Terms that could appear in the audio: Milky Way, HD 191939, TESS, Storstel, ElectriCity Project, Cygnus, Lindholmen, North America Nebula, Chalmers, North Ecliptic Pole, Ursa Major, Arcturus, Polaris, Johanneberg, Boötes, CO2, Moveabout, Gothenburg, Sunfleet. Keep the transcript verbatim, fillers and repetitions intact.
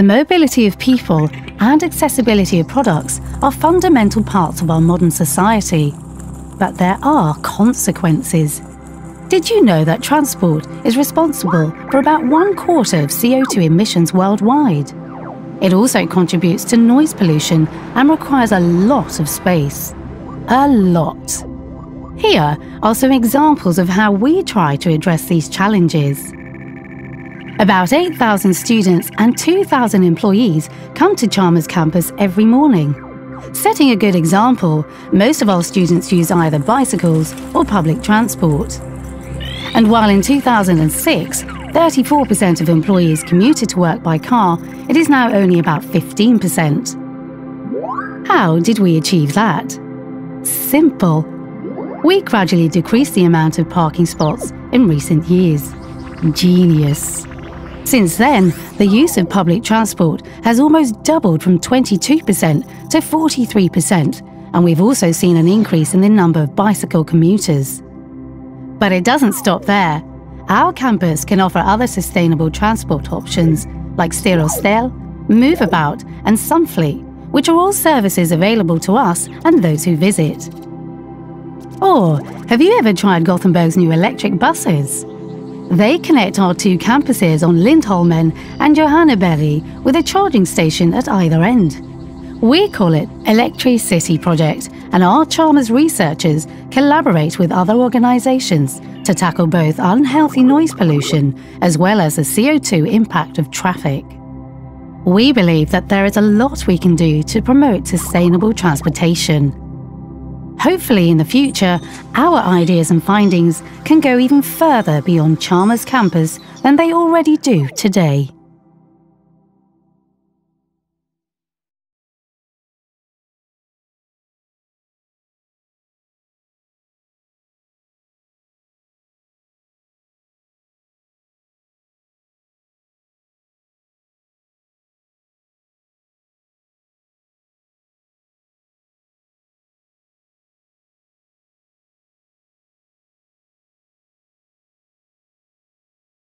The mobility of people and accessibility of products are fundamental parts of our modern society, but there are consequences. Did you know that transport is responsible for about one quarter of C O two emissions worldwide? It also contributes to noise pollution and requires a lot of space. A lot. Here are some examples of how we try to address these challenges. About eight thousand students and two thousand employees come to Chalmers campus every morning. Setting a good example, most of our students use either bicycles or public transport. And while in two thousand six, thirty-four percent of employees commuted to work by car, it is now only about fifteen percent. How did we achieve that? Simple. We gradually decreased the amount of parking spots in recent years. Genius. Since then, the use of public transport has almost doubled from twenty-two percent to forty-three percent, and we've also seen an increase in the number of bicycle commuters. But it doesn't stop there. Our campus can offer other sustainable transport options like Storstel, Moveabout and Sunfleet, which are all services available to us and those who visit. Or, have you ever tried Gothenburg's new electric buses? They connect our two campuses on Lindholmen and Johanneberg with a charging station at either end. We call it ElectriCity Project, and our Chalmers researchers collaborate with other organisations to tackle both unhealthy noise pollution as well as the C O two impact of traffic. We believe that there is a lot we can do to promote sustainable transportation. Hopefully in the future, our ideas and findings can go even further beyond Chalmers campus than they already do today.